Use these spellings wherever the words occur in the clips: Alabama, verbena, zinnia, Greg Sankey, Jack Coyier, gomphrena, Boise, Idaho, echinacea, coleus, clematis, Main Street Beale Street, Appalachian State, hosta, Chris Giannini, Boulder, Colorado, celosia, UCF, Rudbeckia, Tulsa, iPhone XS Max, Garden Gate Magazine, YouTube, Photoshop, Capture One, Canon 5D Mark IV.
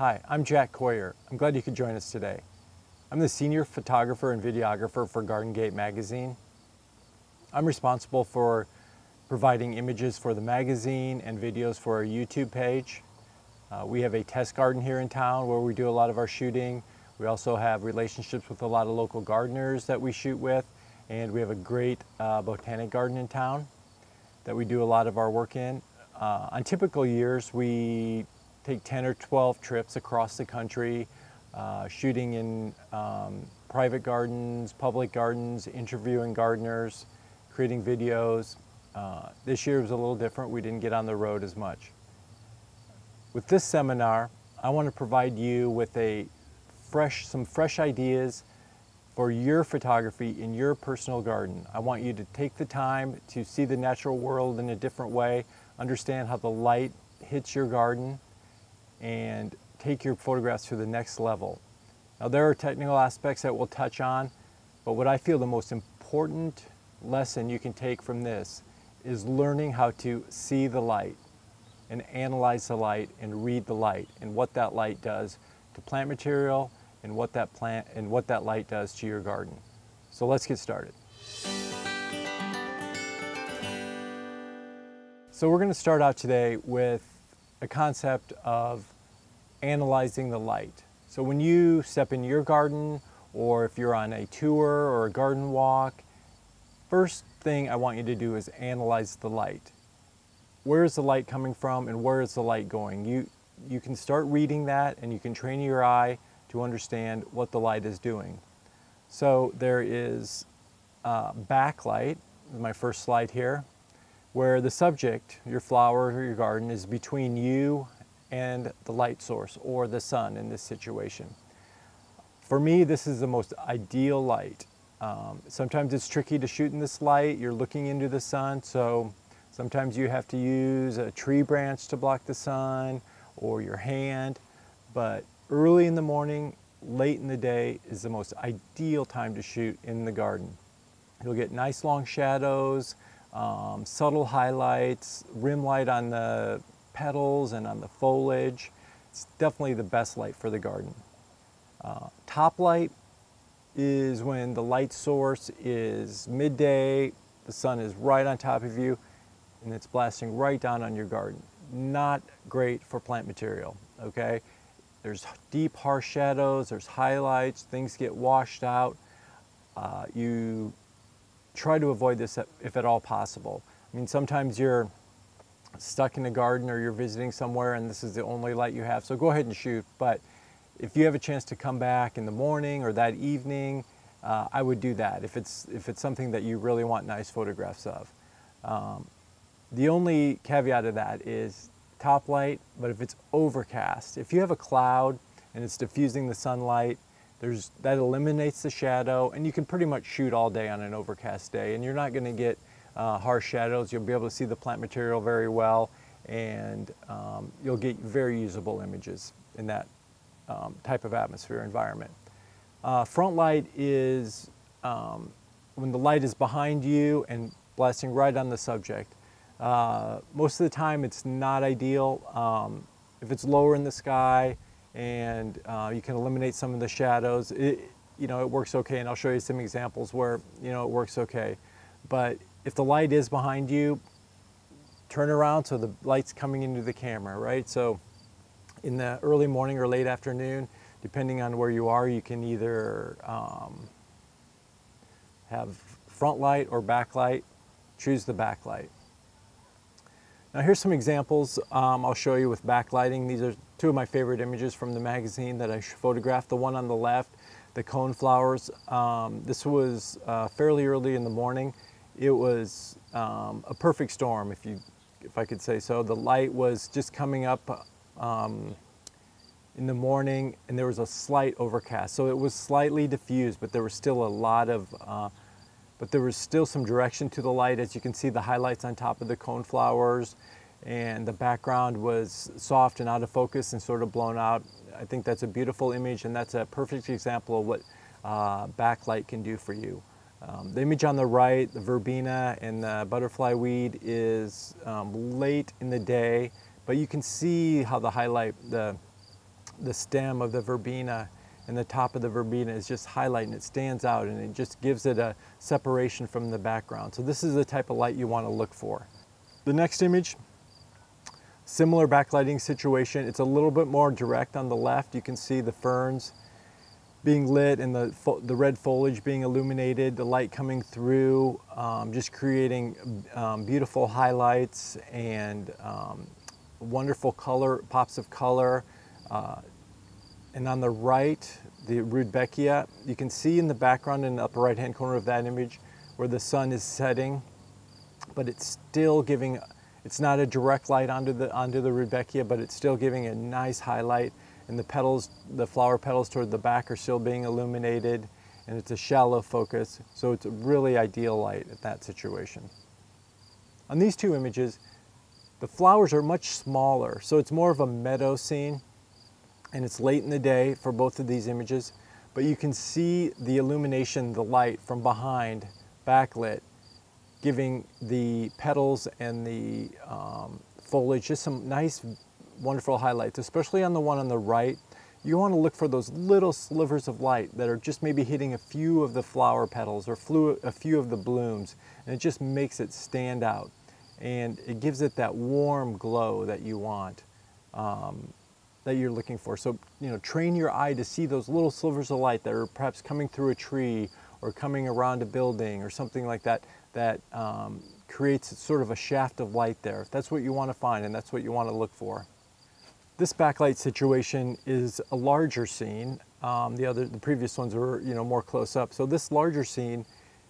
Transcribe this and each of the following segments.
Hi, I'm Jack Coyier. I'm glad you could join us today. I'm the senior photographer and videographer for Garden Gate magazine. I'm responsible for providing images for the magazine and videos for our YouTube page. We have a test garden here in town where we do a lot of our shooting. We also have relationships with a lot of local gardeners that we shoot with, and we have a great botanic garden in town that we do a lot of our work in. On typical years, we take 10 or 12 trips across the country, shooting in private gardens, public gardens, interviewing gardeners, creating videos. This year was a little different. We didn't get on the road as much. With this seminar, I want to provide you with some fresh ideas for your photography in your personal garden. I want you to take the time to see the natural world in a different way, understand how the light hits your garden, and take your photographs to the next level. Now, there are technical aspects that we'll touch on, but what I feel the most important lesson you can take from this is learning how to see the light and analyze the light and read the light and what that light does to plant material and what that light does to your garden. So let's get started. So we're going to start out today with a concept of analyzing the light. So when you step into your garden, or if you're on a tour or a garden walk, first thing I want you to do is analyze the light. Where is the light coming from and where is the light going? You can start reading that, and you can train your eye to understand what the light is doing. So there is backlight, my first slide here, where the subject, your flower or your garden, is between you and the light source, or the sun in this situation. For me, this is the most ideal light. Sometimes it's tricky to shoot in this light. You're looking into the sun, so sometimes you have to use a tree branch to block the sun or your hand. But early in the morning, late in the day is the most ideal time to shoot in the garden. You'll get nice long shadows, subtle highlights, rim light on the petals and on the foliage. It's definitely the best light for the garden. Top light is when the light source is midday, the sun is right on top of you, and it's blasting right down on your garden. Not great for plant material, okay? There's deep, harsh shadows, there's highlights, things get washed out. You try to avoid this if at all possible. I mean, sometimes you're stuck in a garden or you're visiting somewhere and this is the only light you have, so go ahead and shoot. But if you have a chance to come back in the morning or that evening, I would do that if it's something that you really want nice photographs of. The only caveat of that is top light, but if it's overcast, if you have a cloud and it's diffusing the sunlight, that eliminates the shadow, and you can pretty much shoot all day on an overcast day, and you're not going to get harsh shadows. You'll be able to see the plant material very well, and you'll get very usable images in that type of atmosphere environment. Front light is when the light is behind you and blasting right on the subject. Most of the time it's not ideal. If it's lower in the sky and you can eliminate some of the shadows, it works okay, and I'll show you some examples where it works okay. But if the light is behind you, turn around so the light's coming into the camera, right? So in the early morning or late afternoon, depending on where you are, you can either have front light or backlight. Choose the backlight. Now here's some examples I'll show you with backlighting. These are two of my favorite images from the magazine that I photographed. The one on the left, the cone flowers. This was fairly early in the morning. It was a perfect storm, if I could say so. The light was just coming up in the morning, and there was a slight overcast, so it was slightly diffused, but there was still still some direction to the light. As you can see, the highlights on top of the cone flowers, and the background was soft and out of focus and sort of blown out. I think that's a beautiful image, and that's a perfect example of what backlight can do for you. The image on the right, the verbena and the butterfly weed, is late in the day, but you can see how the highlight, the the stem of the verbena and the top of the verbena is just highlighting. It stands out and it just gives it a separation from the background. So this is the type of light you want to look for. The next image, similar backlighting situation. It's a little bit more direct on the left. You can see the ferns being lit and the red foliage being illuminated, the light coming through, just creating beautiful highlights and wonderful color, pops of color. And on the right, the Rudbeckia, you can see in the background in the upper right-hand corner of that image where the sun is setting, but it's still giving, it's not a direct light onto the Rudbeckia, but it's still giving a nice highlight. And the petals, the flower petals toward the back are still being illuminated, and it's a shallow focus, so it's a really ideal light at that situation. On these two images, the flowers are much smaller, so it's more of a meadow scene, and it's late in the day for both of these images, but you can see the illumination, the light from behind, backlit, giving the petals and the foliage just some nice, wonderful highlights, especially on the one on the right. You want to look for those little slivers of light that are just maybe hitting a few of the flower petals or a few of the blooms, and it just makes it stand out. And it gives it that warm glow that you want, that you're looking for. So, you know, train your eye to see those little slivers of light that are perhaps coming through a tree or coming around a building or something like that, that creates sort of a shaft of light there. That's what you want to find, and that's what you want to look for. This backlight situation is a larger scene. The previous ones were, you know, more close up. So this larger scene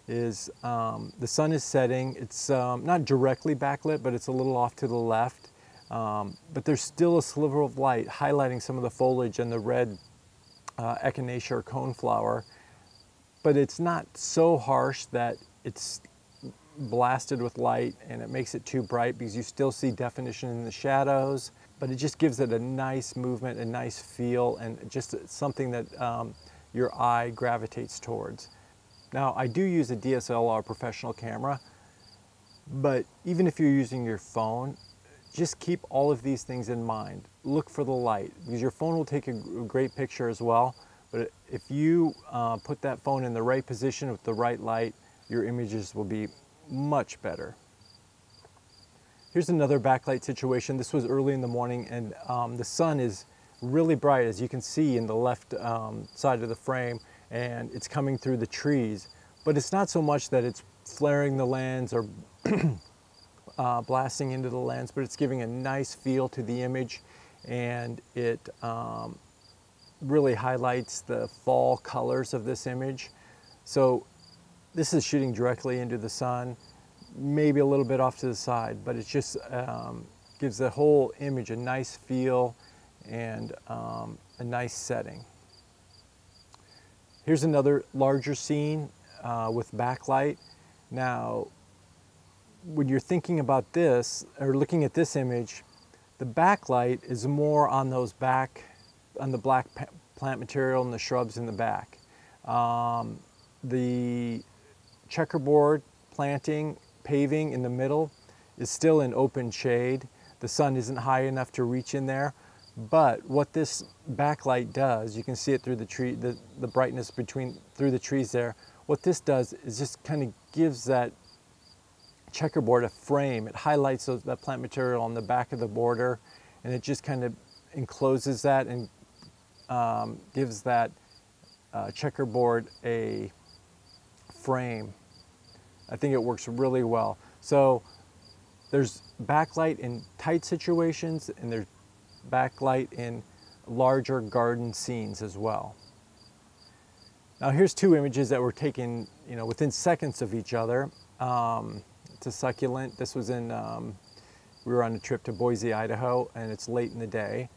is the sun is setting. It's not directly backlit, but it's a little off to the left. But there's still a sliver of light highlighting some of the foliage and the red echinacea or coneflower. But it's not so harsh that it's blasted with light and it makes it too bright, because you still see definition in the shadows. But it just gives it a nice movement, a nice feel, and just something that your eye gravitates towards. Now, I do use a DSLR professional camera, but even if you're using your phone, just keep all of these things in mind. Look for the light, because your phone will take a great picture as well, but if you put that phone in the right position with the right light, your images will be much better. Here's another backlight situation. This was early in the morning, and the sun is really bright, as you can see in the left side of the frame, and it's coming through the trees. But it's not so much that it's flaring the lens or blasting into the lens, but it's giving a nice feel to the image, and it really highlights the fall colors of this image. So this is shooting directly into the sun, maybe a little bit off to the side, but it just gives the whole image a nice feel and a nice setting. Here's another larger scene with backlight. Now, when you're thinking about this or looking at this image, the backlight is more on those on the black plant material and the shrubs in the back. The checkerboard planting, paving in the middle is still in open shade. The sun isn't high enough to reach in there, but what this backlight does, you can see it through the tree, the brightness through the trees there. What this does is just kind of gives that checkerboard a frame. It highlights that plant material on the back of the border, and it just kind of encloses that and gives that checkerboard a frame. I think it works really well. So there's backlight in tight situations, and there's backlight in larger garden scenes as well. Now here's two images that were taken, you know, within seconds of each other. It's a succulent. This was in, we were on a trip to Boise, Idaho, and it's late in the day.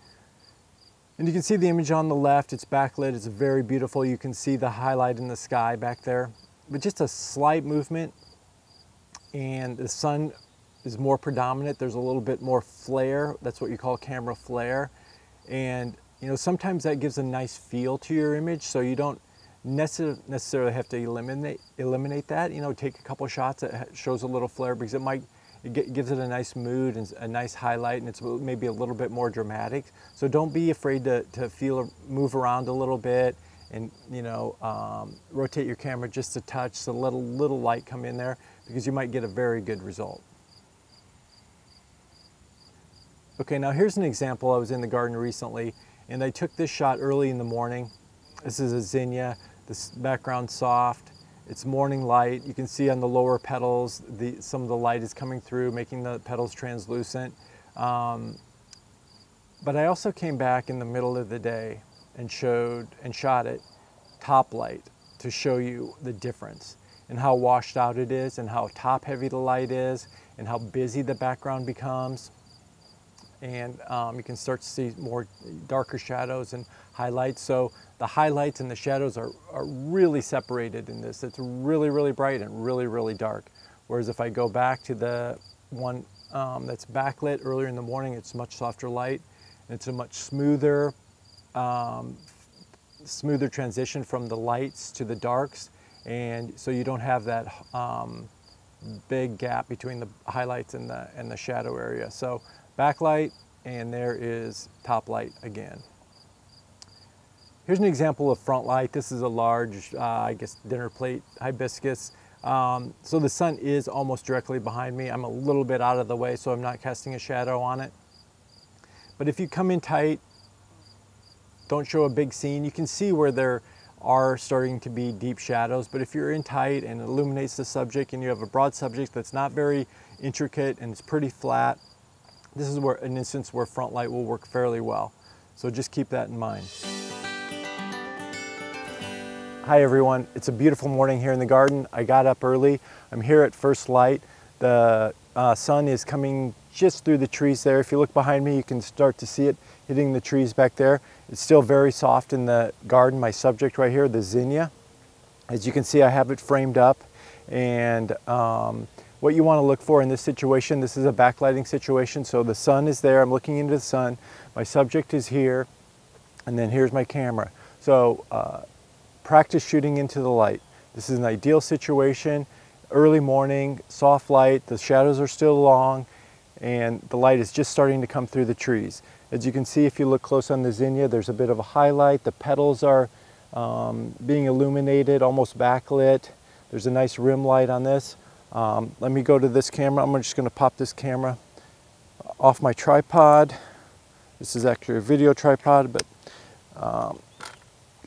And you can see the image on the left, it's backlit, it's very beautiful. You can see the highlight in the sky back there, but just a slight movement, and the sun is more predominant. There's a little bit more flare. That's what you call camera flare. And, you know, sometimes that gives a nice feel to your image, so you don't necessarily have to eliminate that. You know, take a couple shots that shows a little flare, because it might It gives it a nice mood and a nice highlight, and it's maybe a little bit more dramatic. So don't be afraid to feel, move around a little bit, and rotate your camera just a touch, so let a little light come in there, because you might get a very good result. Okay, now here's an example. I was in the garden recently, and I took this shot early in the morning. This is a zinnia. This background's soft. It's morning light. You can see on the lower petals, some of the light is coming through, making the petals translucent. But I also came back in the middle of the day and shot it top light to show you the difference and how washed out it is, and how top heavy the light is, and how busy the background becomes. And you can start to see more darker shadows and highlights. So the highlights and the shadows are really separated in this. It's really, really bright and really, really dark. Whereas if I go back to the one that's backlit earlier in the morning, it's much softer light. And it's a much smoother, smoother transition from the lights to the darks. And so you don't have that big gap between the highlights and the shadow area. So backlight, and there is top light again. Here's an example of front light. This is a large, I guess, dinner plate hibiscus. So the sun is almost directly behind me. I'm a little bit out of the way, so I'm not casting a shadow on it. But if you come in tight, don't show a big scene. You can see where there are starting to be deep shadows, but if you're in tight and it illuminates the subject and you have a broad subject that's not very intricate and it's pretty flat, this is where an instance where front light will work fairly well. So just keep that in mind. Hi everyone, it's a beautiful morning here in the garden. I got up early. I'm here at first light. The sun is coming just through the trees there. If you look behind me, you can start to see it hitting the trees back there. It's still very soft in the garden. My subject right here, the zinnia. As you can see, I have it framed up, and what you want to look for in this situation, this is a backlighting situation, so the sun is there, I'm looking into the sun, my subject is here, and then here's my camera. So practice shooting into the light. This is an ideal situation, early morning, soft light, the shadows are still long, and the light is just starting to come through the trees. As you can see, if you look close on the zinnia, there's a bit of a highlight, the petals are being illuminated, almost backlit, there's a nice rim light on this. Let me go to this camera. I'm just going to pop this camera off my tripod. This is actually a video tripod, but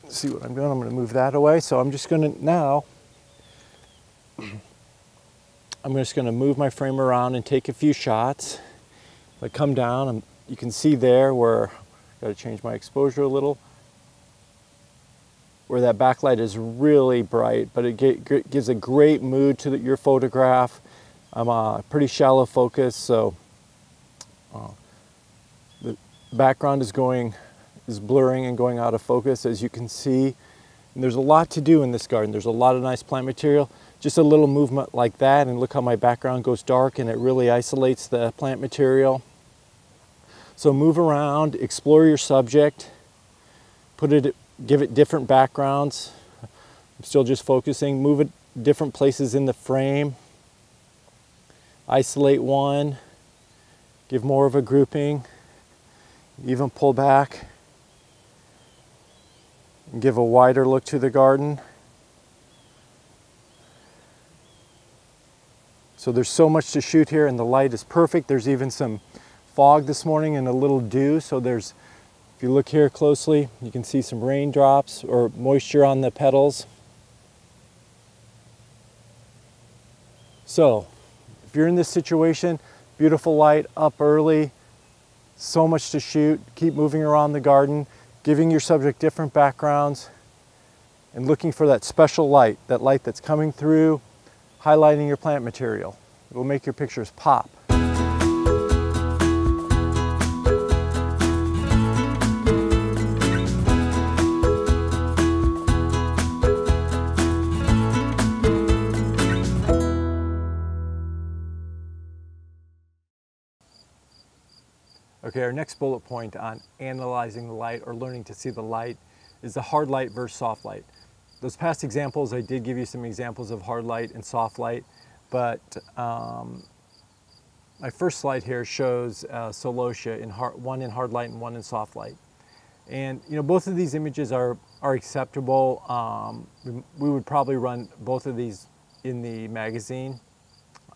see what I'm doing. I'm going to move that away. So I'm just going to now, I'm just going to move my frame around and take a few shots. If I come down, you can see there where I've got to change my exposure a little, where that backlight is really bright, but it gives a great mood to your photograph. I'm a pretty shallow focus, so the background is blurring and going out of focus, as you can see. And there's a lot to do in this garden. There's a lot of nice plant material. Just a little movement like that, and look how my background goes dark, and it really isolates the plant material. So move around, explore your subject, give it different backgrounds. I'm still just focusing. Move it different places in the frame. Isolate one. Give more of a grouping. Even pull back. And give a wider look to the garden. So there's so much to shoot here, and the light is perfect. There's even some fog this morning and a little dew, so there's, if you look here closely, you can see some raindrops or moisture on the petals. So, if you're in this situation, beautiful light, up early, so much to shoot, keep moving around the garden, giving your subject different backgrounds, and looking for that special light, that light that's coming through, highlighting your plant material. It will make your pictures pop. Okay, our next bullet point on analyzing the light or learning to see the light is the hard light versus soft light. Those past examples, I did give you some examples of hard light and soft light, but My first slide here shows celosia, one in hard light and one in soft light. And you know, both of these images are acceptable. We would probably run both of these in the magazine.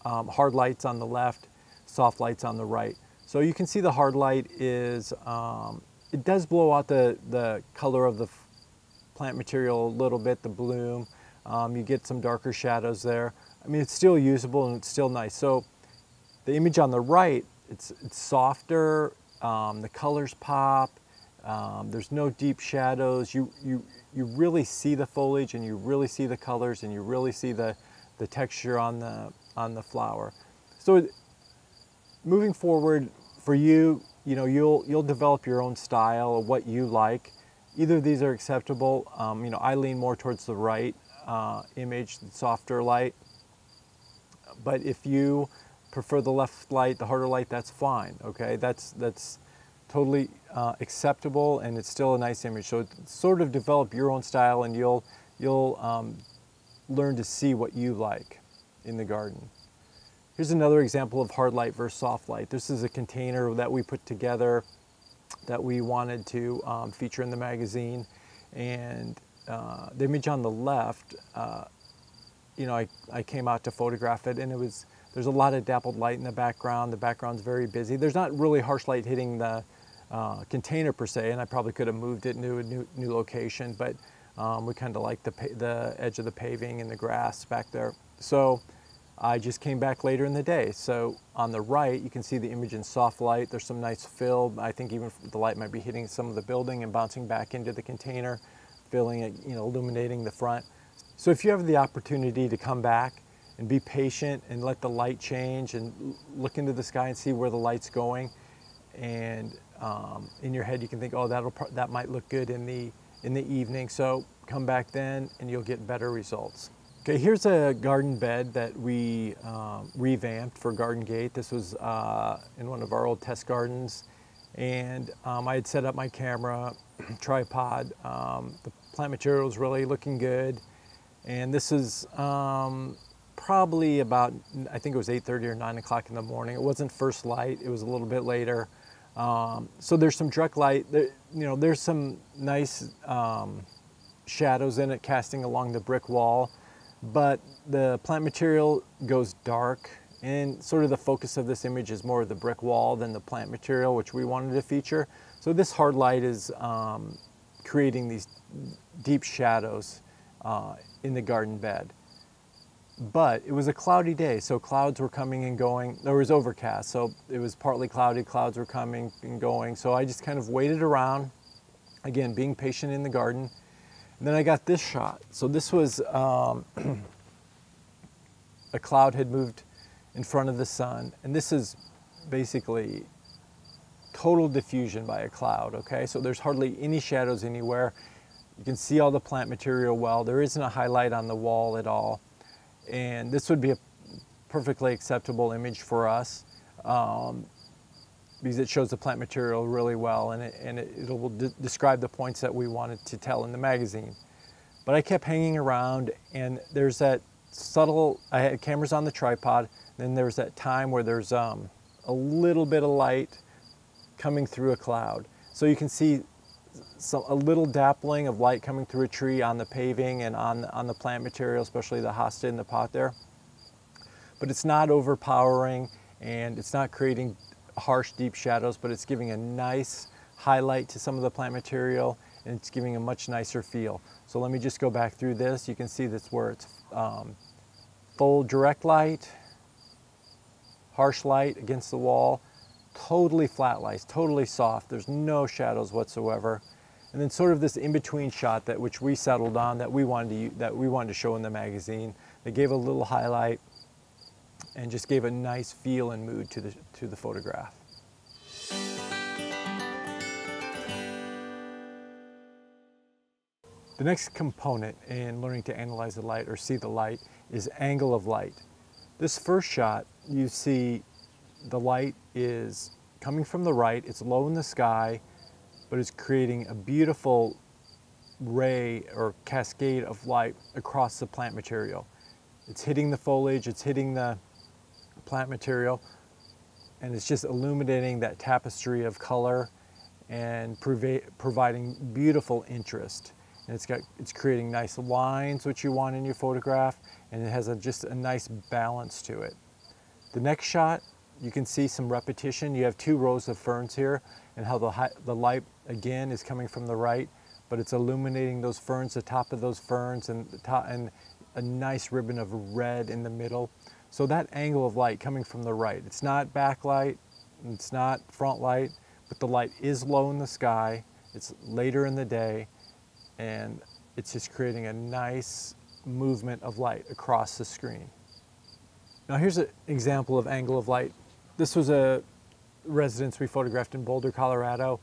Hard light's on the left, soft light's on the right. So you can see the hard light is, it does blow out the color of the plant material a little bit, the bloom. You get some darker shadows there. I mean, it's still usable and it's still nice. So the image on the right, it's softer, the colors pop, there's no deep shadows. You really see the foliage and you really see the colors and you really see the texture on the flower. So moving forward for you, you know, you'll develop your own style of what you like. Either of these are acceptable. You know, I lean more towards the right image, the softer light. But if you prefer the left light, the harder light, that's fine. Okay, that's totally acceptable, and it's still a nice image. So sort of develop your own style, and you'll learn to see what you like in the garden. Here's another example of hard light versus soft light. This is a container that we put together that we wanted to feature in the magazine, and the image on the left, you know, I came out to photograph it, and there's a lot of dappled light in the background. The background's very busy. There's not really harsh light hitting the container per se, and I probably could have moved it into a new location, but we kind of like the edge of the paving and the grass back there. So I just came back later in the day. So on the right, you can see the image in soft light. There's some nice fill. I think even the light might be hitting some of the building and bouncing back into the container, filling it, you know, illuminating the front. So if you have the opportunity to come back and be patient and let the light change and look into the sky and see where the light's going, and in your head you can think, oh, that might look good in the evening. So come back then and you'll get better results. Okay, here's a garden bed that we revamped for Garden Gate. This was in one of our old test gardens, and I had set up my camera, tripod. The plant material is really looking good, and this is probably about, I think it was 8:30 or 9 o'clock in the morning. It wasn't first light, it was a little bit later. So there's some direct light, you know, there's some nice shadows in it casting along the brick wall, but the plant material goes dark, and sort of the focus of this image is more of the brick wall than the plant material, which we wanted to feature. So this hard light is creating these deep shadows in the garden bed. But it was a cloudy day, so clouds were coming and going. There was overcast, so it was partly cloudy, clouds were coming and going. So I just kind of waited around, again, being patient in the garden. And then I got this shot. So this was, a cloud had moved in front of the sun, and this is basically total diffusion by a cloud, okay? So there's hardly any shadows anywhere. You can see all the plant material well. There isn't a highlight on the wall at all. And this would be a perfectly acceptable image for us because it shows the plant material really well, and it will describe the points that we wanted to tell in the magazine. But I kept hanging around, and there's that subtle, I had cameras on the tripod, then there's that time where there's a little bit of light coming through a cloud. So you can see a little dappling of light coming through a tree on the paving and on the plant material, especially the hosta in the pot there. But it's not overpowering, and it's not creating harsh, deep shadows, but it's giving a nice highlight to some of the plant material, and it's giving a much nicer feel. So let me just go back through this. You can see that's where it's full direct light, harsh light against the wall, totally flat lights, totally soft. There's no shadows whatsoever. And then sort of this in-between shot that which we settled on that we wanted to show in the magazine. They gave a little highlight and just gave a nice feel and mood to the photograph. The next component in learning to analyze the light or see the light is angle of light. This first shot, you see the light is coming from the right, it's low in the sky, but it's creating a beautiful ray or cascade of light across the plant material. It's hitting the foliage, it's hitting the plant material, and it's just illuminating that tapestry of color and providing beautiful interest. And it's creating nice lines, which you want in your photograph, and it has just a nice balance to it. The next shot, you can see some repetition. You have two rows of ferns here, and how the light again is coming from the right, but it's illuminating those ferns, the top of those ferns, and a nice ribbon of red in the middle. So that angle of light coming from the right, it's not backlight, it's not front light, but the light is low in the sky, it's later in the day, and it's just creating a nice movement of light across the screen. Now here's an example of angle of light. This was a residence we photographed in Boulder, Colorado.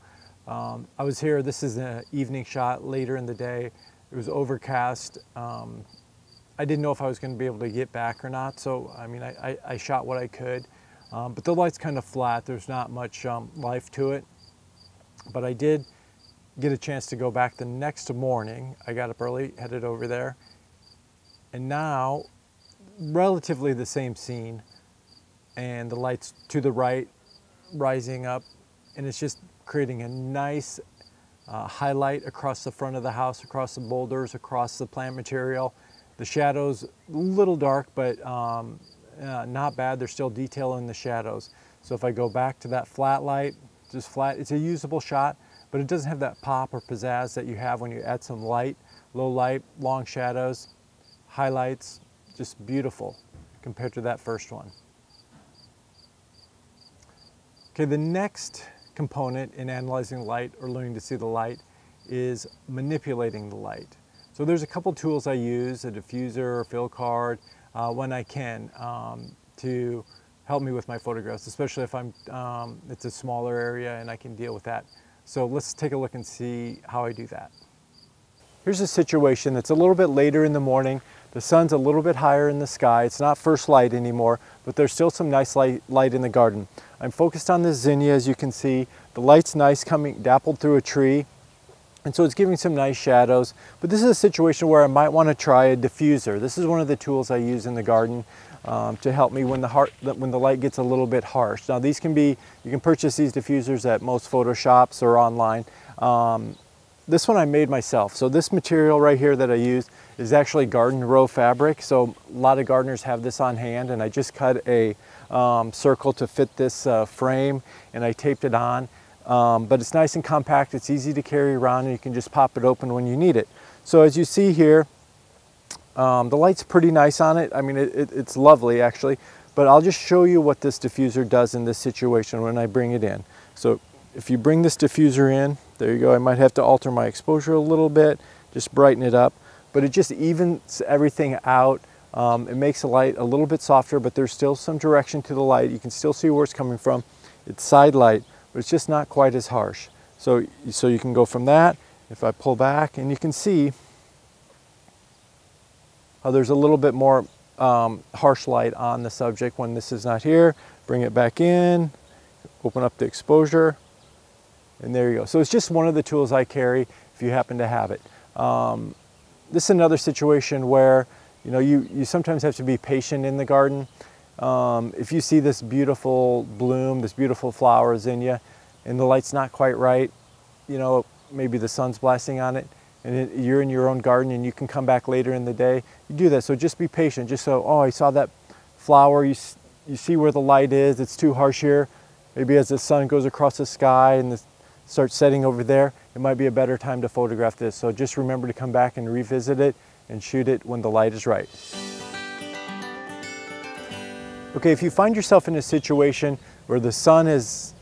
I was here, this is an evening shot later in the day. It was overcast. I didn't know if I was going to be able to get back or not, so I mean, I shot what I could. But the light's kind of flat, there's not much life to it. But I did get a chance to go back the next morning. I got up early, headed over there. And now, relatively the same scene, and the light's to the right, rising up, and it's just creating a nice highlight across the front of the house, across the boulders, across the plant material. The shadows, a little dark, but not bad. There's still detail in the shadows. So if I go back to that flat light, just flat, it's a usable shot, but it doesn't have that pop or pizzazz that you have when you add some light, low light, long shadows, highlights, just beautiful compared to that first one. Okay, the next component in analyzing light or learning to see the light is manipulating the light. So there's a couple tools I use, a diffuser, a fill card, when I can, to help me with my photographs, especially if I'm, it's a smaller area and I can deal with that. So let's take a look and see how I do that. Here's a situation that's a little bit later in the morning. The sun's a little bit higher in the sky. It's not first light anymore, but there's still some nice light in the garden. I'm focused on the zinnia, as you can see. The light's nice, coming dappled through a tree. And so it's giving some nice shadows, but this is a situation where I might want to try a diffuser. This is one of the tools I use in the garden to help me when the light gets a little bit harsh. Now these can be, you can purchase these diffusers at most Photoshops or online. This one I made myself. So this material right here that I use is actually garden row fabric. So a lot of gardeners have this on hand, and I just cut a circle to fit this frame, and I taped it on. But it's nice and compact, it's easy to carry around, and you can just pop it open when you need it. So as you see here, the light's pretty nice on it. I mean, it's lovely actually, but I'll just show you what this diffuser does in this situation when I bring it in. So if you bring this diffuser in, there you go. I might have to alter my exposure a little bit, just brighten it up, but it just evens everything out. It makes the light a little bit softer, but there's still some direction to the light. You can still see where it's coming from. It's side light, but it's just not quite as harsh. So you can go from that, if I pull back, and you can see how there's a little bit more harsh light on the subject when this is not here. Bring it back in, open up the exposure, and there you go. So it's just one of the tools I carry if you happen to have it. This is another situation where you sometimes have to be patient in the garden. If you see this beautiful bloom, this beautiful flower zinnia, and the light's not quite right, maybe the sun's blasting on it, and you're in your own garden and you can come back later in the day, you do that. So just be patient. Just so, oh, I saw that flower, you see where the light is, it's too harsh here. Maybe as the sun goes across the sky and starts setting over there, it might be a better time to photograph this. So just remember to come back and revisit it and shoot it when the light is right. Okay, if you find yourself in a situation where the sun is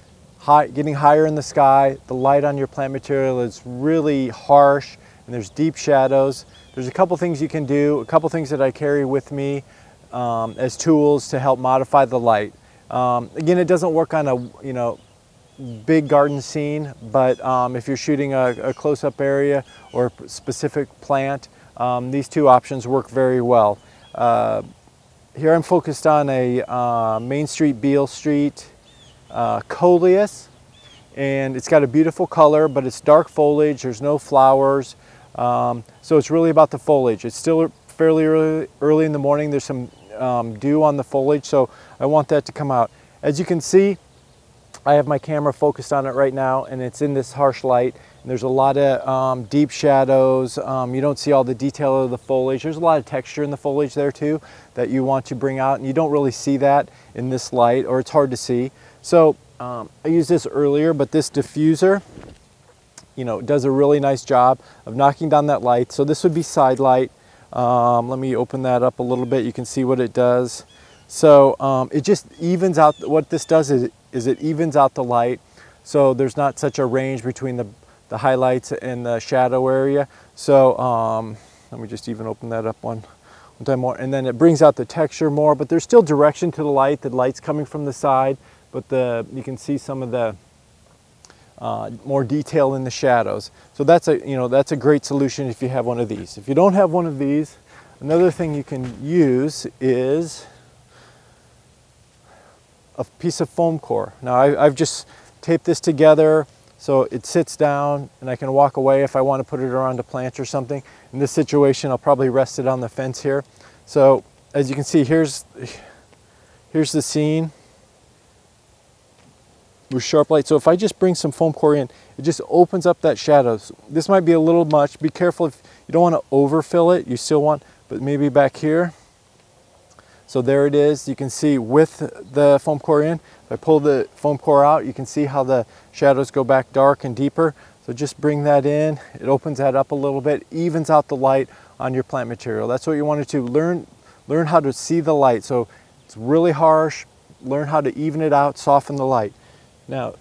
getting higher in the sky, the light on your plant material is really harsh, and there's deep shadows, there's a couple things you can do, a couple things that I carry with me as tools to help modify the light. Again, it doesn't work on a big garden scene, but if you're shooting a close-up area or a specific plant, these two options work very well. Here I'm focused on a Main Street Beale Street coleus, and it's got a beautiful color, but it's dark foliage, there's no flowers, so it's really about the foliage. It's still fairly early in the morning, there's some dew on the foliage, so I want that to come out. As you can see, I have my camera focused on it right now, and it's in this harsh light. And there's a lot of deep shadows. You don't see all the detail of the foliage. There's a lot of texture in the foliage there too that you want to bring out, and you don't really see that in this light, or it's hard to see. So I used this earlier, but this diffuser, you know, does a really nice job of knocking down that light. So this would be side light. Let me open that up a little bit. You can see what it does. So it just evens out. What this does is it evens out the light, so there's not such a range between the highlights and the shadow area. So let me just even open that up one time more, and then it brings out the texture more, but there's still direction to the light. The light's coming from the side, but you can see some of the more detail in the shadows. So that's a, you know, that's a great solution if you have one of these. If you don't have one of these, another thing you can use is a piece of foam core. Now I've just taped this together so it sits down and I can walk away if I want to put it around a plant or something. In this situation, I'll probably rest it on the fence here. So as you can see, here's the scene with sharp light. So if I just bring some foam core in, it just opens up that shadows. This might be a little much. Be careful, if you don't want to overfill it. You still want, but maybe back here. So there it is. You can see with the foam core in, if I pull the foam core out, you can see how the shadows go back dark and deeper. So just bring that in. It opens that up a little bit, evens out the light on your plant material. That's what you wanted to learn how to see the light. So it's really harsh. Learn how to even it out, soften the light. Now,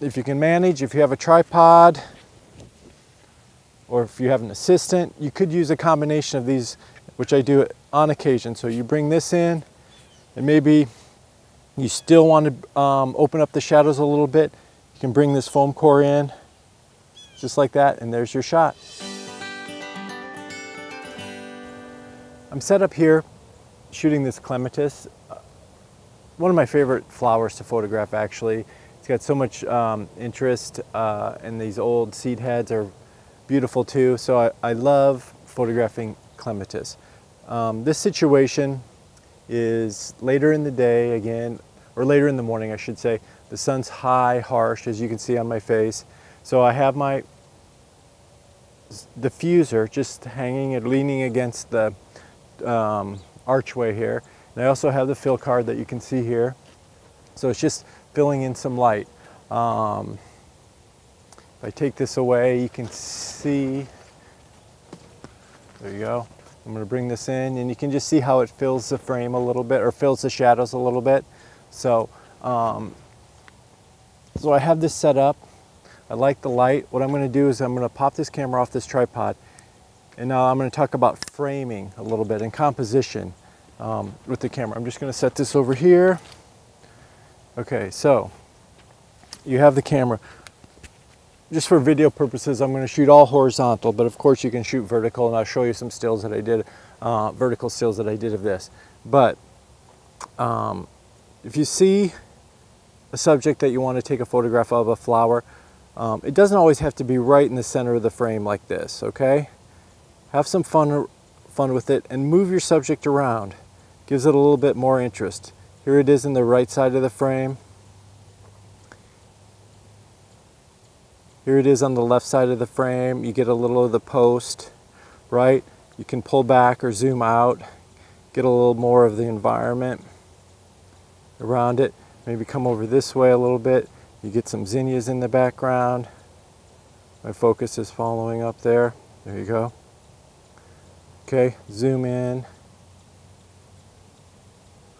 if you can manage, if you have a tripod, or if you have an assistant, you could use a combination of these, which I do on occasion. So you bring this in, and maybe you still want to open up the shadows a little bit. You can bring this foam core in, just like that, and there's your shot. I'm set up here shooting this clematis. One of my favorite flowers to photograph, actually. It's got so much interest, and these old seed heads are beautiful too. So I love photographing clematis. This situation is later in the day again, or later in the morning, I should say. The sun's high, harsh, as you can see on my face. So I have my diffuser just hanging and leaning against the archway here. And I also have the fill card that you can see here. So it's just filling in some light. If I take this away, you can see, there you go. I'm gonna bring this in, and you can just see how it fills the frame a little bit, or fills the shadows a little bit. So, I have this set up. I like the light. What I'm gonna do is I'm gonna pop this camera off this tripod, and now I'm gonna talk about framing a little bit and composition. With the camera. I'm just going to set this over here. Okay, so you have the camera. Just for video purposes, I'm going to shoot all horizontal, but of course you can shoot vertical, and I'll show you some stills that I did, vertical stills that I did of this. But if you see a subject that you want to take a photograph of, a flower, it doesn't always have to be right in the center of the frame like this, okay? Have some fun with it and move your subject around. Gives it a little bit more interest. Here it is in the right side of the frame. Here it is on the left side of the frame. You get a little of the post, right? You can pull back or zoom out, get a little more of the environment around it. Maybe come over this way a little bit. You get some zinnias in the background. My focus is following up there. There you go. Okay, zoom in.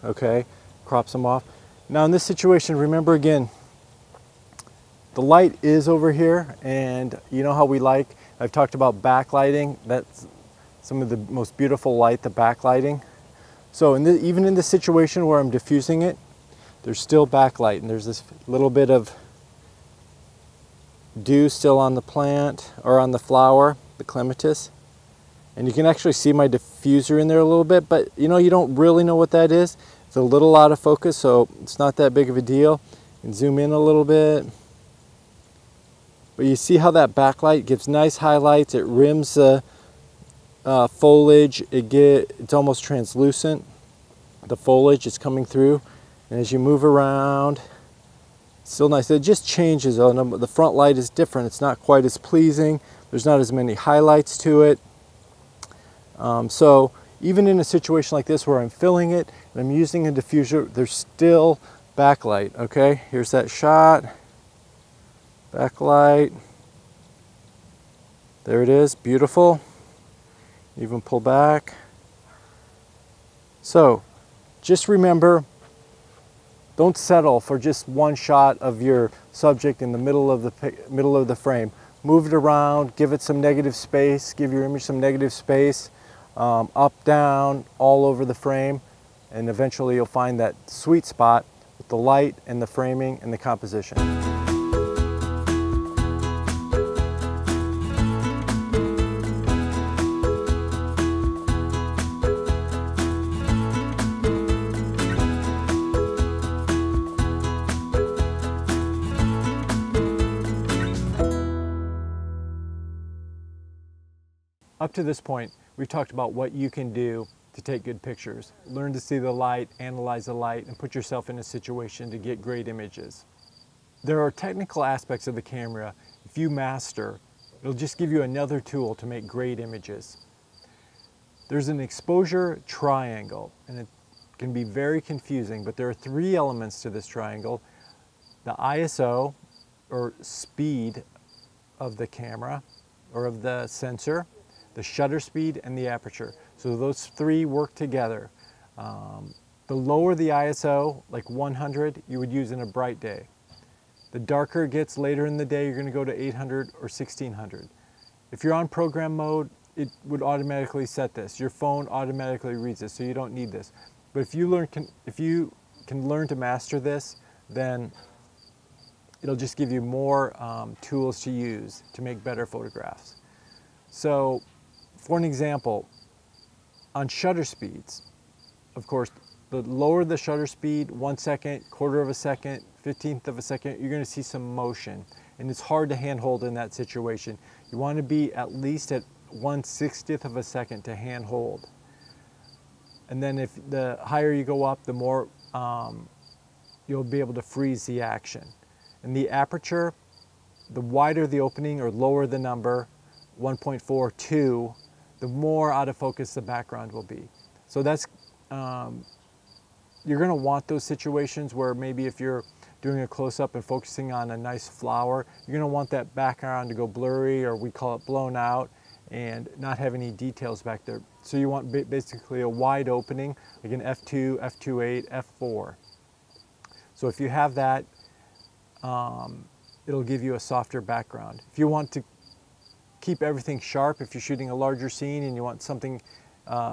Okay, crops them off. Now in this situation, remember again, the light is over here, and you know how we like, I've talked about backlighting. That's some of the most beautiful light, the backlighting. So even in this situation where I'm diffusing it, there's still backlight, and there's this little bit of dew still on the plant, or on the flower, the clematis. And you can actually see my diffuser in there a little bit, but you know, you don't really know what that is. It's a little out of focus, so it's not that big of a deal. And zoom in a little bit. But you see how that backlight gives nice highlights. It rims the foliage. It's almost translucent. The foliage is coming through. And as you move around, Still nice. It just changes on them. The front light is different. It's not quite as pleasing. There's not as many highlights to it. So even in a situation like this where I'm filling it and I'm using a diffuser, there's still backlight. Okay, here's that shot. Backlight. There it is. Beautiful. Even pull back. So just remember, don't settle for just one shot of your subject in the middle of the frame. Move it around, give it some negative space, give your image some negative space, up, down, all over the frame, and eventually you'll find that sweet spot with the light and the framing and the composition. Up to this point, we've talked about what you can do to take good pictures. Learn to see the light, analyze the light, and put yourself in a situation to get great images. There are technical aspects of the camera. If you master, it'll just give you another tool to make great images. There's an exposure triangle, and it can be very confusing, but there are three elements to this triangle. The ISO, or speed of the camera, or of the sensor, the shutter speed, and the aperture. So those three work together. The lower the ISO, like 100, you would use in a bright day. The darker it gets later in the day, you're gonna go to 800 or 1600. If you're on program mode, it would automatically set this. Your phone automatically reads this, so you don't need this. But if you can learn to master this, then it'll just give you more tools to use to make better photographs. So, for an example, on shutter speeds, of course, the lower the shutter speed, 1 second, quarter of a second, 15th of a second, you're gonna see some motion. And it's hard to handhold in that situation. You wanna be at least at 1/60th of a second to handhold. And then if the higher you go up, the more you'll be able to freeze the action. And the aperture, the wider the opening or lower the number, 1.42, the more out of focus the background will be. So that's, you're gonna want those situations where maybe if you're doing a close-up and focusing on a nice flower, you're gonna want that background to go blurry, or we call it blown out, and not have any details back there. So you want basically a wide opening, like an F2, F2.8, F4. So if you have that, it'll give you a softer background. If you want to keep everything sharp, if you're shooting a larger scene and you want something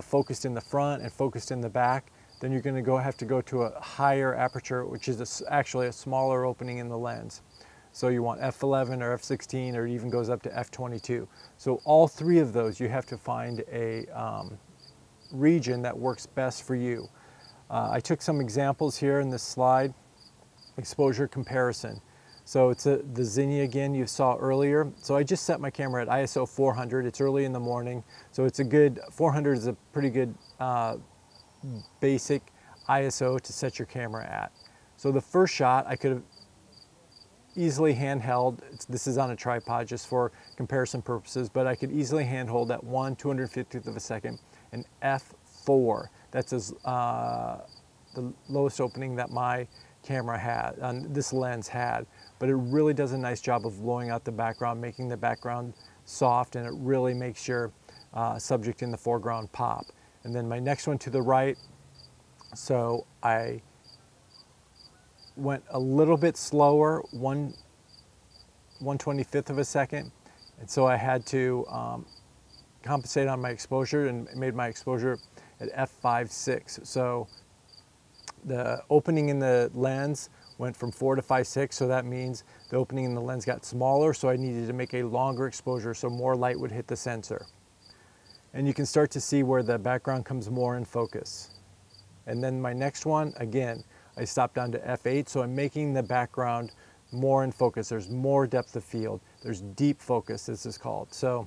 focused in the front and focused in the back, then you're going to have to go to a higher aperture, which is actually a smaller opening in the lens. So you want f11 or f16, or it even goes up to f22. So all three of those, you have to find a region that works best for you. I took some examples here in this slide, exposure comparison. So it's the zinni again you saw earlier. So I just set my camera at ISO 400. It's early in the morning. So it's a good, 400 is a pretty good basic ISO to set your camera at. So the first shot I could have easily handheld. This is on a tripod just for comparison purposes, but I could easily handhold at 1/250th of a second and F4. That's as, the lowest opening that my camera had, this lens had. But it really does a nice job of blowing out the background, making the background soft, and it really makes your subject in the foreground pop. And then my next one to the right, so I went a little bit slower, 1/125th of a second, and so I had to compensate on my exposure and made my exposure at f5.6. So the opening in the lens went from 4 to 5.6, so that means the opening in the lens got smaller, so I needed to make a longer exposure so more light would hit the sensor. And you can start to see where the background comes more in focus. And then my next one, again, I stopped down to F8, so I'm making the background more in focus. There's more depth of field. There's deep focus, this is called. So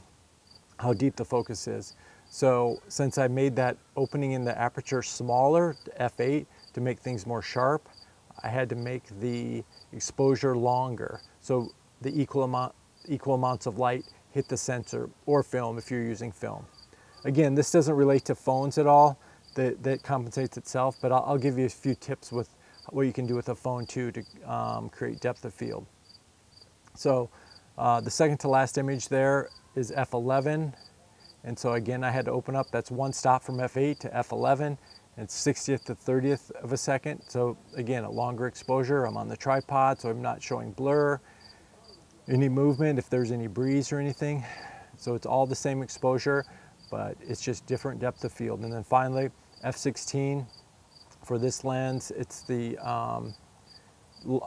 how deep the focus is. So since I made that opening in the aperture smaller, F8, to make things more sharp, I had to make the exposure longer so the equal amounts of light hit the sensor or film if you're using film. Again, this doesn't relate to phones at all. That compensates itself, but I'll give you a few tips with what you can do with a phone too to create depth of field. So the second to last image there is F11, and so again I had to open up, that's one stop from F8 to F11, and 60th to 30th of a second, so again a longer exposure. I'm on the tripod, so I'm not showing blur, any movement, if there's any breeze or anything. So it's all the same exposure, but it's just different depth of field. And then finally F16 for this lens, it's the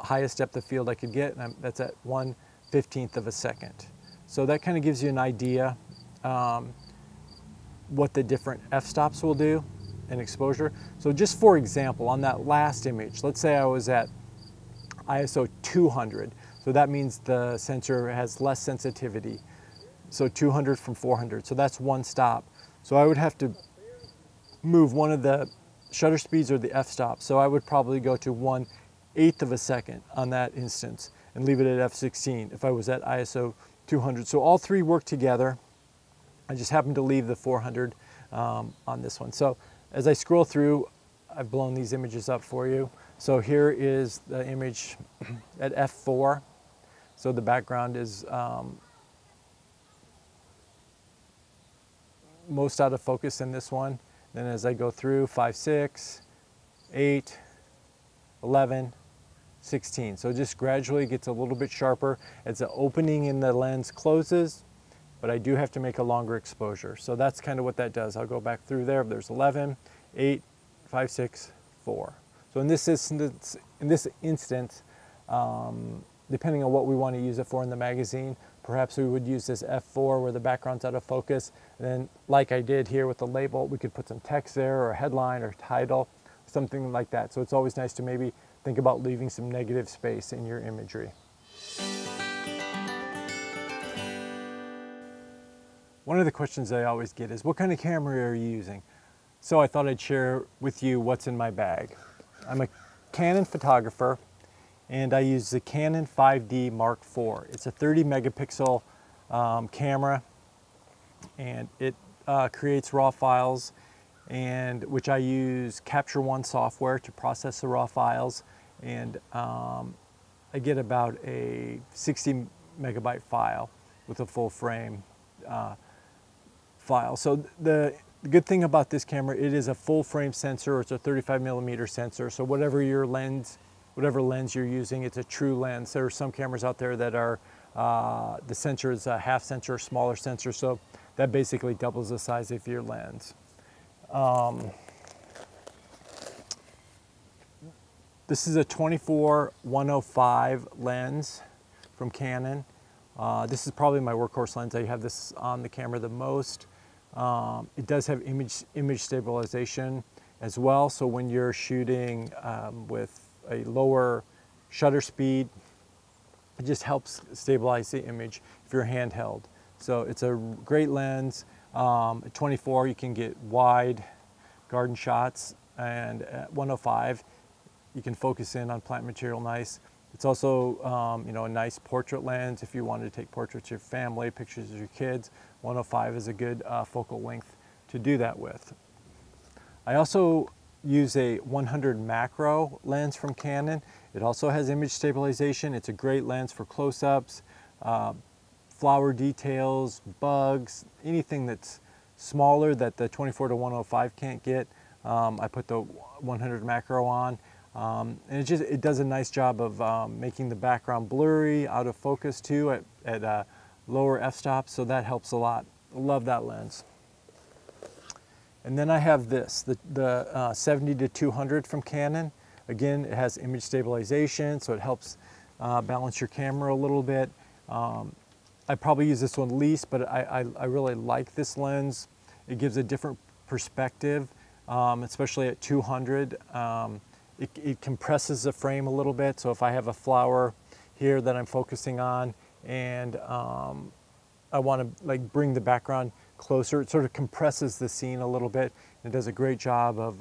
highest depth of field I could get, and that's at 1/15th of a second. So that kind of gives you an idea what the different f-stops will do and exposure. So just for example, on that last image, let's say I was at ISO 200, so that means the sensor has less sensitivity. So 200 from 400, so that's one stop. So I would have to move one of the shutter speeds or the f-stop. So I would probably go to 1/8 of a second on that instance and leave it at f16 if I was at ISO 200. So all three work together. I just happened to leave the 400 on this one. So as I scroll through, I've blown these images up for you. So here is the image at f4. So the background is most out of focus in this one. Then as I go through, 5, 6, 8, 11, 16. So it just gradually gets a little bit sharper as the opening in the lens closes, but I do have to make a longer exposure. So that's kind of what that does. I'll go back through there. There's 11, 8, 5, 6, 4. So in this instance, depending on what we want to use it for in the magazine, perhaps we would use this F4 where the background's out of focus. And then like I did here with the label, we could put some text there or a headline or title, something like that. So it's always nice to maybe think about leaving some negative space in your imagery. One of the questions I always get is, what kind of camera are you using? So I thought I'd share with you what's in my bag. I'm a Canon photographer, and I use the Canon 5D Mark IV. It's a 30 megapixel camera, and it creates raw files, and which I use Capture One software to process the raw files, and I get about a 60 megabyte file with a full frame file. So the good thing about this camera, it is a full frame sensor, it's a 35 millimeter sensor, so whatever lens you're using, it's a true lens. There are some cameras out there that are, the sensor is a half sensor, smaller sensor, so that basically doubles the size of your lens. This is a 24-105 lens from Canon. This is probably my workhorse lens. I have this on the camera the most. It does have image stabilization as well, so when you're shooting with a lower shutter speed, it just helps stabilize the image if you're handheld. So it's a great lens. At 24 you can get wide garden shots, and at 105 you can focus in on plant material nice. It's also you know, a nice portrait lens if you wanted to take portraits of your family, pictures of your kids. 105 is a good focal length to do that with. I also use a 100 macro lens from Canon. It also has image stabilization. It's a great lens for close-ups, flower details, bugs, anything that's smaller that the 24-105 can't get. I put the 100 macro on, and it does a nice job of making the background blurry, out of focus too at lower f-stops, so that helps a lot. I love that lens. And then I have this, the 70-200 from Canon. Again, it has image stabilization, so it helps balance your camera a little bit. I probably use this one least, but I really like this lens. It gives a different perspective, especially at 200. It compresses the frame a little bit, so if I have a flower here that I'm focusing on, and I want to like bring the background closer, it sort of compresses the scene a little bit, and it does a great job of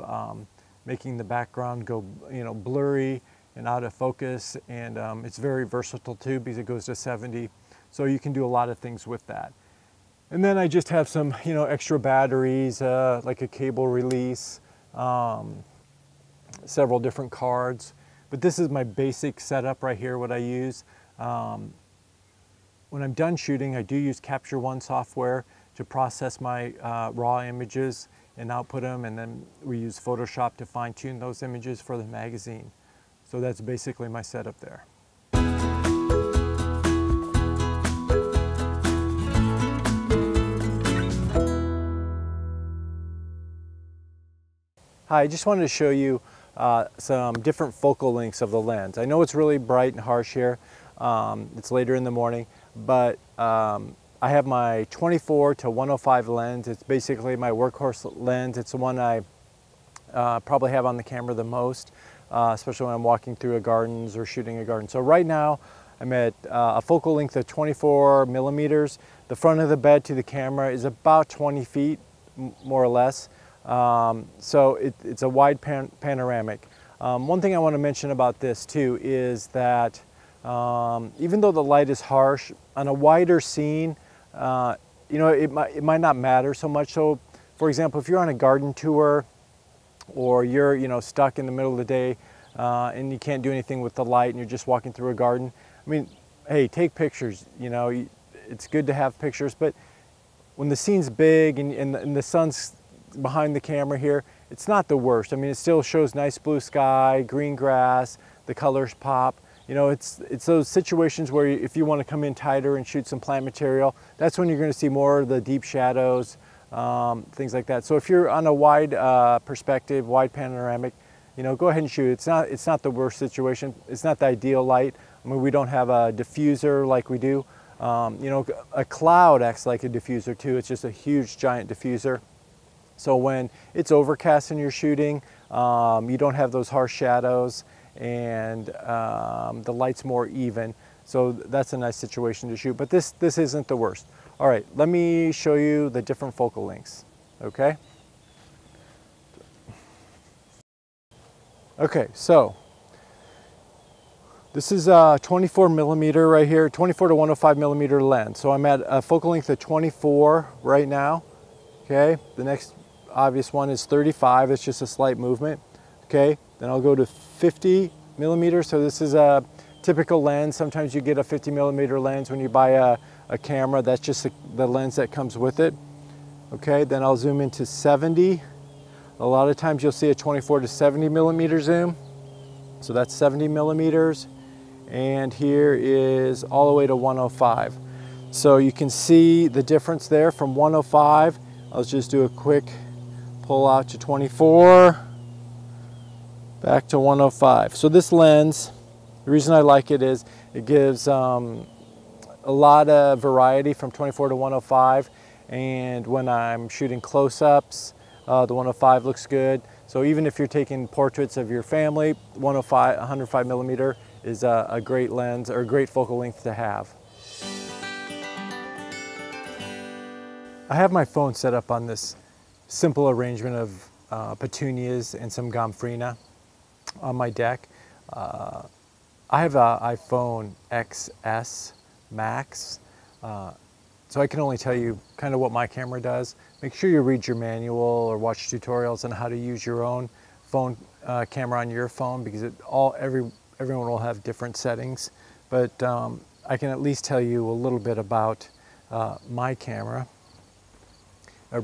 making the background go, you know, blurry and out of focus, and it's very versatile too because it goes to 70. So you can do a lot of things with that. And then I just have some, you know, extra batteries, like a cable release, several different cards. But this is my basic setup right here, what I use. When I'm done shooting, I do use Capture One software to process my raw images and output them, and then we use Photoshop to fine tune those images for the magazine. So that's basically my setup there. Hi, I just wanted to show you some different focal lengths of the lens. I know it's really bright and harsh here. It's later in the morning, but I have my 24-105 lens. It's basically my workhorse lens. It's the one I probably have on the camera the most, especially when I'm walking through a garden or shooting a garden. So right now I'm at a focal length of 24 millimeters. The front of the bed to the camera is about 20 feet, more or less. So it's a wide panoramic. One thing I want to mention about this too is that even though the light is harsh, on a wider scene, you know, it might not matter so much. So for example, if you're on a garden tour or you're, you know, stuck in the middle of the day and you can't do anything with the light and you're just walking through a garden, I mean, hey, take pictures, you know, it's good to have pictures, but when the scene's big and the sun's behind the camera here, it's not the worst. I mean, it still shows nice blue sky, green grass, the colors pop. You know, it's those situations where if you want to come in tighter and shoot some plant material, that's when you're going to see more of the deep shadows, things like that. So if you're on a wide perspective, wide panoramic, you know, go ahead and shoot. It's not the worst situation. It's not the ideal light. I mean, we don't have a diffuser like we do. You know, a cloud acts like a diffuser too. It's just a huge giant diffuser. So when it's overcast and you're shooting, you don't have those harsh shadows and the light's more even. So that's a nice situation to shoot, but this isn't the worst. All right, let me show you the different focal lengths, okay? Okay, so this is a 24 millimeter right here, 24-105 millimeter lens. So I'm at a focal length of 24 right now, okay? The next obvious one is 35, it's just a slight movement, okay? Then I'll go to 50 millimeters. So this is a typical lens. Sometimes you get a 50 millimeter lens when you buy a camera. That's just the lens that comes with it, okay? Then I'll zoom into 70. A lot of times you'll see a 24-70 millimeter zoom. So that's 70 millimeters. And here is all the way to 105. So you can see the difference there from 105. I'll just do a quick pull out to 24, back to 105. So this lens, the reason I like it is it gives a lot of variety from 24-105. And when I'm shooting close-ups, the 105 looks good. So even if you're taking portraits of your family, 105 millimeter is a great lens or a great focal length to have. I have my phone set up on this simple arrangement of petunias and some gomphrena on my deck. I have an iPhone XS Max, so I can only tell you kind of what my camera does. Make sure you read your manual or watch tutorials on how to use your own phone camera on your phone, because everyone will have different settings. But I can at least tell you a little bit about my camera, or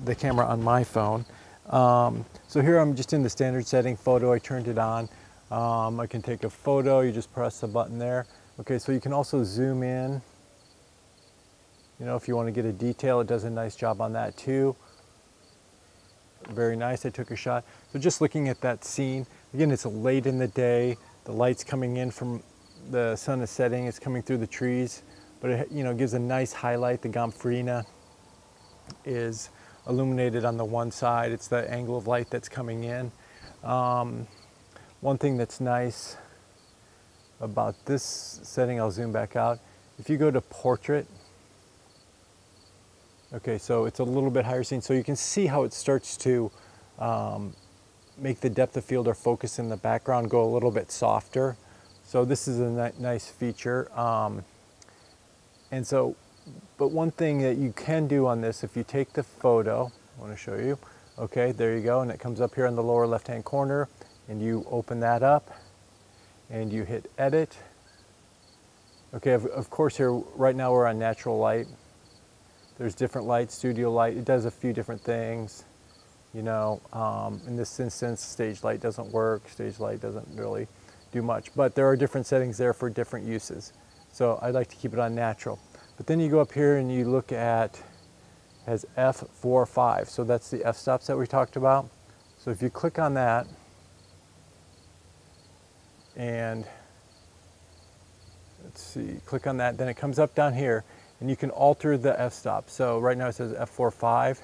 the camera on my phone. So here I'm just in the standard setting, photo, I turned it on. I can take a photo, you just press the button there. Okay, so you can also zoom in. You know, if you want to get a detail, it does a nice job on that too. Very nice, I took a shot. So just looking at that scene, again, it's late in the day, the light's coming in from, the sun is setting, it's coming through the trees, but it, you know, gives a nice highlight. The gomphrena is illuminated on the one side. It's the angle of light that's coming in. One thing that's nice about this setting, I'll zoom back out. If you go to portrait, okay, so it's a little bit higher scene. So you can see how it starts to make the depth of field or focus in the background go a little bit softer. So this is a nice feature. But one thing that you can do on this, if you take the photo, I want to show you. Okay, there you go, and it comes up here in the lower left-hand corner, and you open that up, and you hit edit. Okay, of course here, right now we're on natural light. There's different lights, studio light, it does a few different things. You know, in this instance, stage light doesn't work, stage light doesn't really do much, but there are different settings there for different uses. So I'd like to keep it on natural. But then you go up here and you look at, has f4.5, so that's the f-stops that we talked about. So if you click on that, and let's see, click on that, then it comes up down here, and you can alter the f-stop. So right now it says f4.5,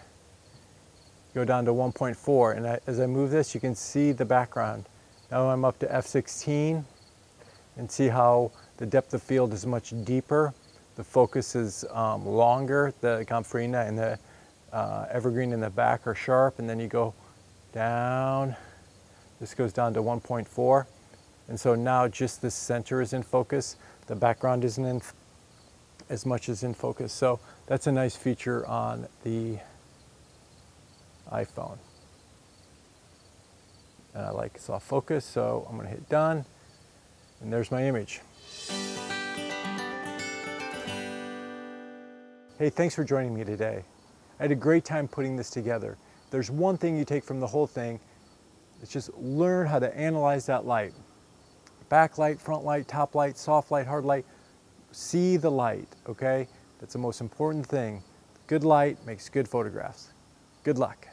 go down to 1.4, and as I move this, you can see the background. Now I'm up to f16, and see how the depth of field is much deeper. The focus is longer, the Camphorina and the Evergreen in the back are sharp, and then you go down. This goes down to 1.4. And so now just the center is in focus. The background isn't in as much as in focus. So that's a nice feature on the iPhone. And I like soft focus, so I'm gonna hit done. And there's my image. Hey, thanks for joining me today. I had a great time putting this together. There's one thing you take from the whole thing. It's just learn how to analyze that light. Backlight, front light, top light, soft light, hard light. See the light, okay? That's the most important thing. Good light makes good photographs. Good luck.